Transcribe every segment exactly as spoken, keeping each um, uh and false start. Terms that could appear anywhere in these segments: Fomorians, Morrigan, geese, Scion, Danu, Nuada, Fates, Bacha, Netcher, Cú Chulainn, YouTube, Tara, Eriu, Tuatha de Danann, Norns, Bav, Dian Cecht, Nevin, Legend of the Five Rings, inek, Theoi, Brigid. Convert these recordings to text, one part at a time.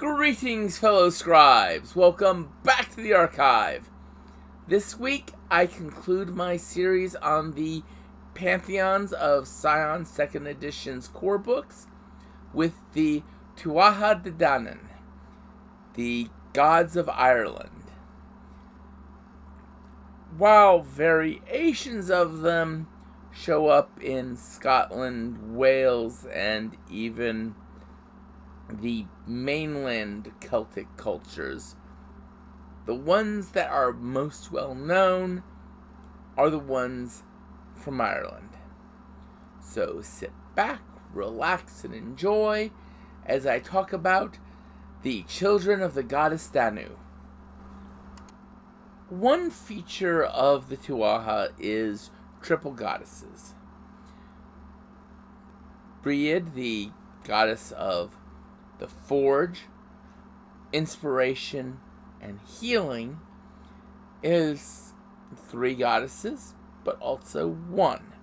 Greetings, fellow scribes! Welcome back to the archive! This week, I conclude my series on the Pantheons of Scion second Edition's core books with the Tuatha de Danann, the Gods of Ireland. While variations of them show up in Scotland, Wales, and even the mainland Celtic cultures, the ones that are most well known are the ones from Ireland. So sit back, relax, and enjoy as I talk about the children of the goddess Danu. One feature of the Tuatha is triple goddesses. Brigid, the goddess of the forge, inspiration, and healing, is three goddesses, but also one.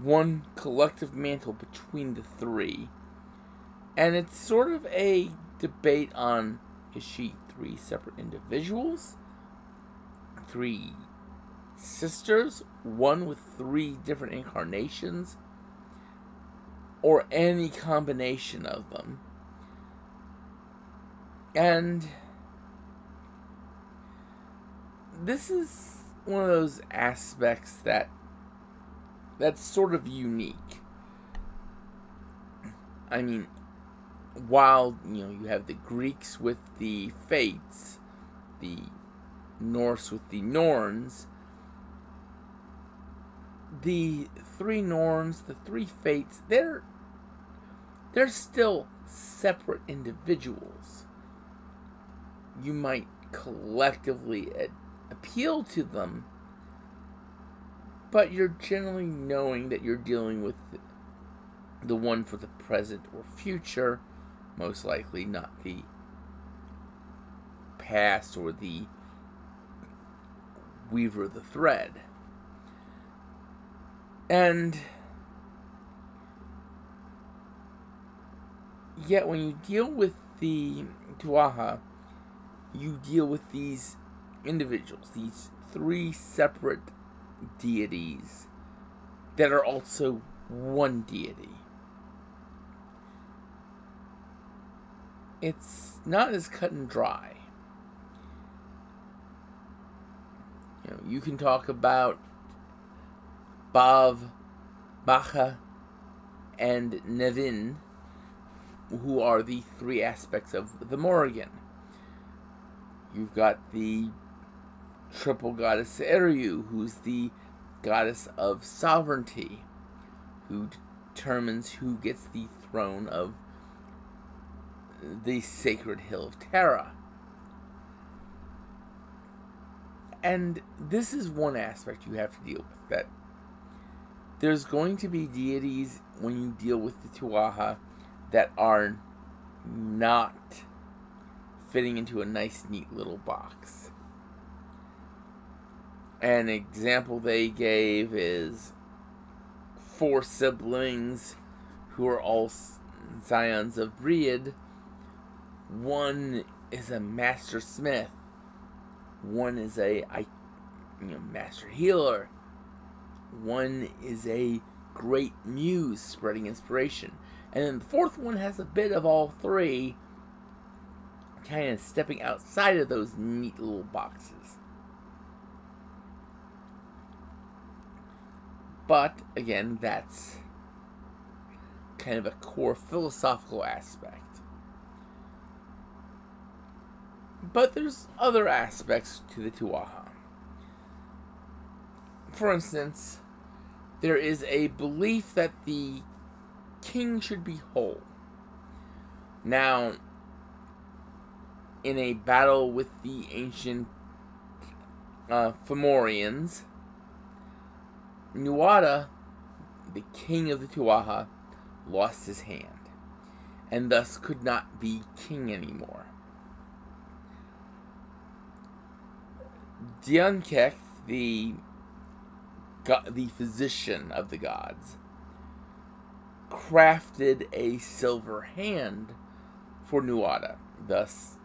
One collective mantle between the three. And it's sort of a debate on, is she three separate individuals? Three sisters? One with three different incarnations? Or any combination of them. And this is one of those aspects that that's sort of unique. I mean, while, you know, you have the Greeks with the Fates, the Norse with the Norns, the three Norns, the three Fates, they're they're still separate individuals. You might collectively appeal to them, but you're generally knowing that you're dealing with the one for the present or future, most likely not the past or the weaver of the thread. And yet when you deal with the Tuatha, you deal with these individuals, these three separate deities that are also one deity. It's not as cut and dry. You know, you can talk about Bav, Bacha, and Nevin, who are the three aspects of the Morrigan. You've got the triple goddess Eriu, who's the goddess of sovereignty, who determines who gets the throne of the sacred hill of Tara. And this is one aspect you have to deal with, that there's going to be deities when you deal with the Tuatha that are not fitting into a nice, neat little box. An example they gave is four siblings who are all scions of Brigid. One is a master smith. One is a I, you know, master healer. One is a great muse spreading inspiration. And then the fourth one has a bit of all three, kind of stepping outside of those neat little boxes. But, again, that's kind of a core philosophical aspect. But there's other aspects to the Tuatha. For instance, there is a belief that the king should be whole. Now, in a battle with the ancient uh, Fomorians, Nuada, the king of the Tuatha, lost his hand, and thus could not be king anymore. Dian Cecht, the God, the physician of the gods, crafted a silver hand for Nuada, thus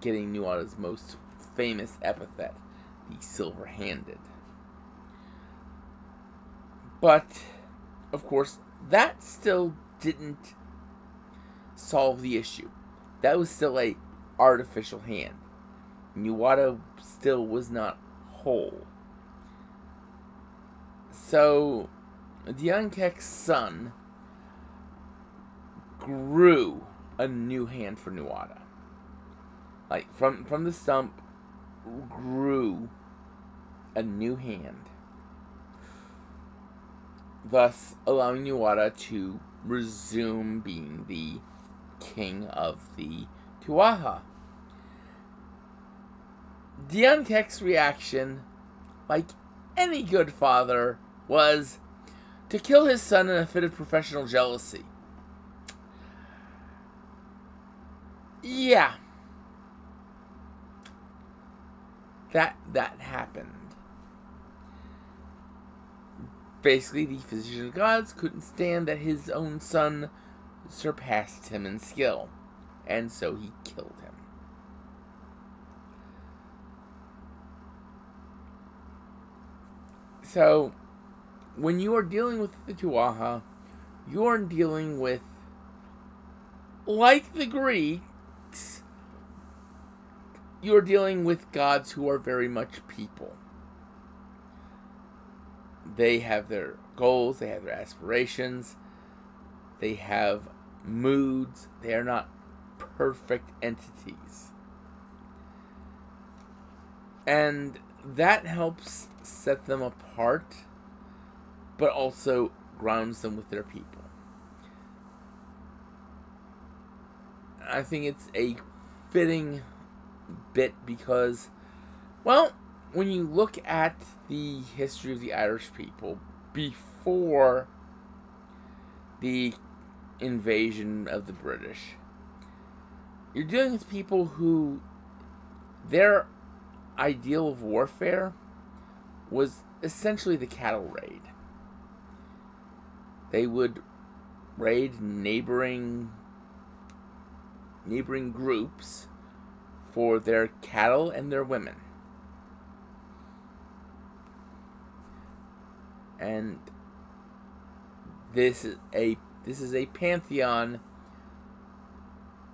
getting Nuada's most famous epithet, the Silver-Handed. But, of course, that still didn't solve the issue. That was still a artificial hand. Nuada still was not whole. So, Dian Cecht's son grew a new hand for Nuada. Like, from, from the stump, grew a new hand, thus allowing Nuada to resume being the king of the Tuatha. Dian Cecht's reaction, like any good father, was to kill his son in a fit of professional jealousy. Yeah. That, that happened. Basically, the physician of gods couldn't stand that his own son surpassed him in skill, and so he killed him. So, when you are dealing with the Tuatha, you are dealing with, like the Greeks, you are dealing with gods who are very much people. They have their goals, they have their aspirations, they have moods, they are not perfect entities. And that helps set them apart, but also grounds them with their people. I think it's a fitting bit because, well, when you look at the history of the Irish people before the invasion of the British, you're dealing with people who, their ideal of warfare was essentially the cattle raid. They would raid neighboring neighboring groups for their cattle and their women. And this is a this is a pantheon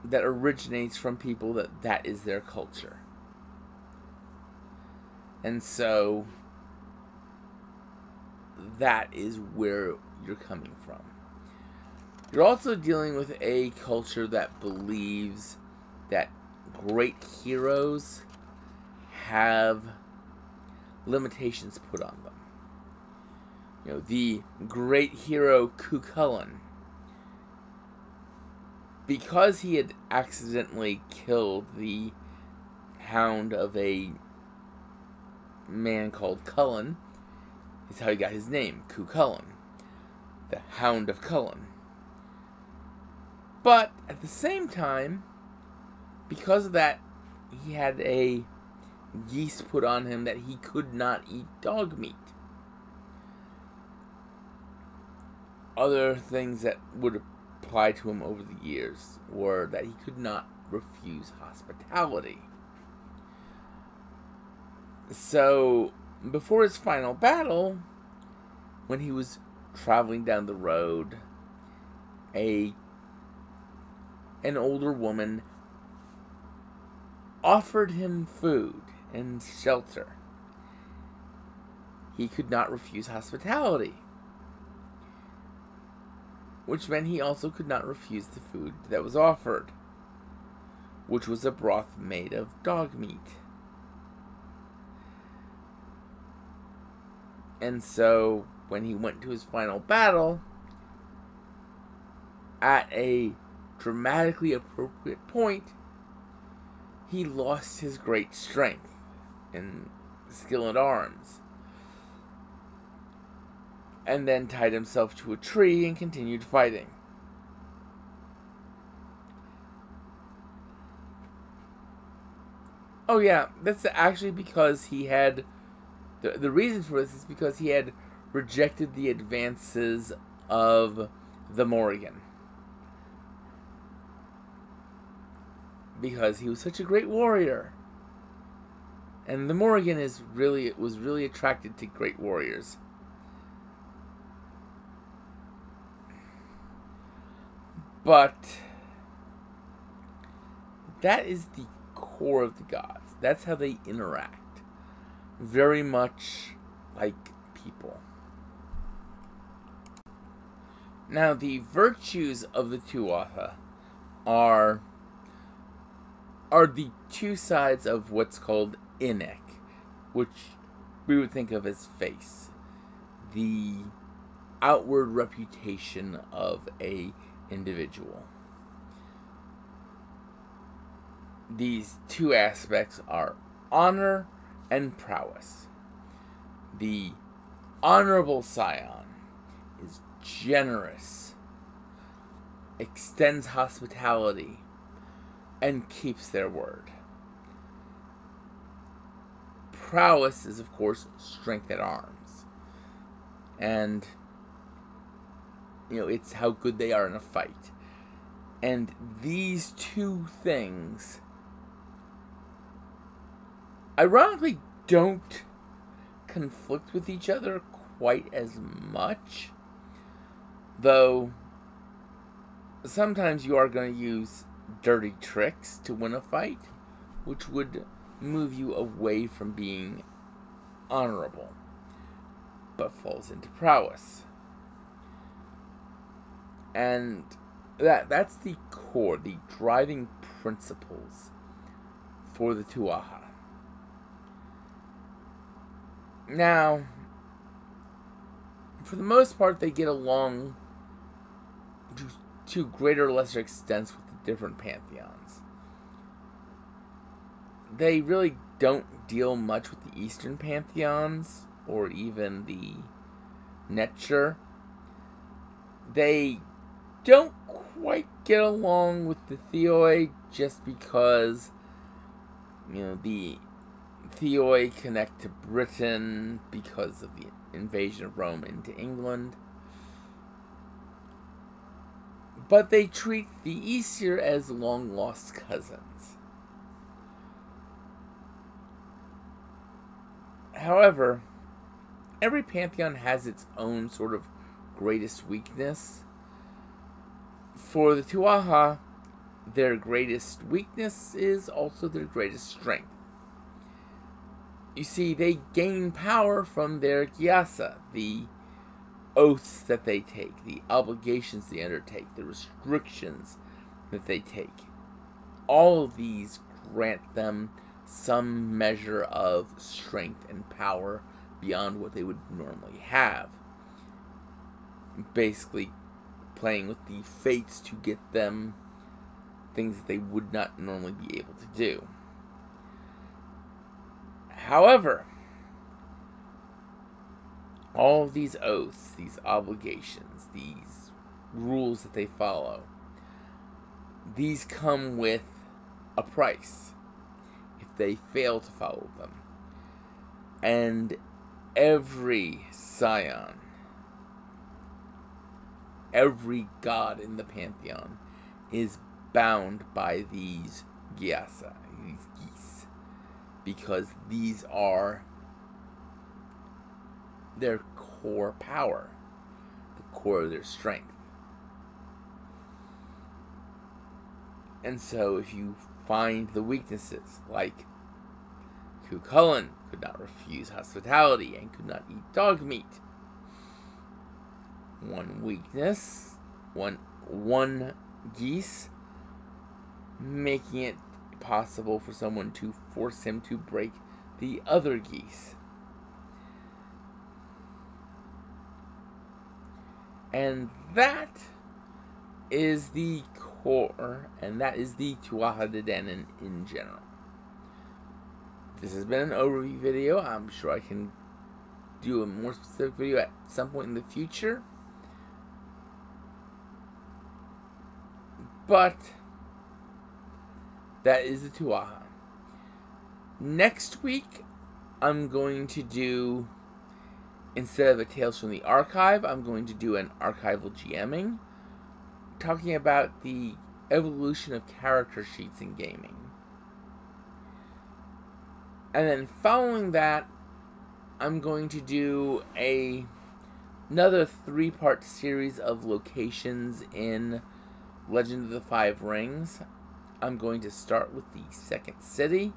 that originates from people that that is their culture. And so that is where you're coming from. You're also dealing with a culture that believes that great heroes have limitations put on them. You know, the great hero Culann, because he had accidentally killed the hound of a man called Culann, is how he got his name, Culann, the Hound of Culann. But at the same time, because of that, he had a geese put on him that he could not eat dog meat. Other things that would apply to him over the years were that he could not refuse hospitality. So, before his final battle, when he was traveling down the road, a an older woman offered him food and shelter. He could not refuse hospitality, which meant he also could not refuse the food that was offered, which was a broth made of dog meat. And so, when he went to his final battle, at a dramatically appropriate point, he lost his great strength and skill at arms, and then tied himself to a tree and continued fighting. Oh yeah, that's actually because he had... The, the reason for this is because he had rejected the advances of the Morrigan. because he was such a great warrior. And the Morrigan is really was really attracted to great warriors. But that is the core of the gods. That's how they interact. Very much like people. Now, the virtues of the Tuatha are, are the two sides of what's called inek, which we would think of as face. The outward reputation of a individual. These two aspects are honor and prowess. The honorable scion is generous, extends hospitality, and keeps their word. Prowess is, of course, strength at arms. And, you know, it's how good they are in a fight. And these two things, ironically, don't conflict with each other quite as much. Though, sometimes you are going to use dirty tricks to win a fight, which would move you away from being honorable, but falls into prowess. And that that's the core, the driving principles for the Tuatha. Now, for the most part, they get along to, to greater or lesser extents with the different pantheons. They really don't deal much with the Eastern pantheons or even the Netcher. They don't quite get along with the Theoi just because, you know, the Theoi connect to Britain because of the invasion of Rome into England. But they treat the Aesir as long-lost cousins. However, every pantheon has its own sort of greatest weakness. For the Tuatha, their greatest weakness is also their greatest strength. You see, they gain power from their geasa, the oaths that they take, the obligations they undertake, the restrictions that they take. All of these grant them some measure of strength and power beyond what they would normally have. Basically playing with the fates to get them things that they would not normally be able to do. However, all of these oaths, these obligations, these rules that they follow, these come with a price if they fail to follow them. And every scion, every god in the pantheon is bound by these geasa, these geese, because these are their core power, the core of their strength. And so if you find the weaknesses, like Cú Chulainn could not refuse hospitality and could not eat dog meat, One weakness, one, one geese, making it possible for someone to force him to break the other geese. And that is the core, and that is the Tuatha de Danann in general. This has been an overview video. I'm sure I can do a more specific video at some point in the future. But that is the Tuatha. Next week, I'm going to do, instead of a Tales from the Archive, I'm going to do an archival GMing, talking about the evolution of character sheets in gaming. And then following that, I'm going to do a another three-part series of locations in Legend of the Five Rings. I'm going to start with the second city,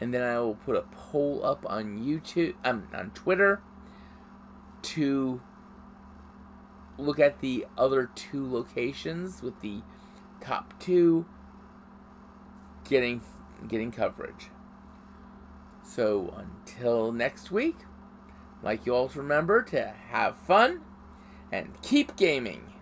and then I will put a poll up on YouTube, um, on Twitter, to look at the other two locations, with the top two getting getting coverage. So until next week, I'd like you all to remember to have fun and keep gaming.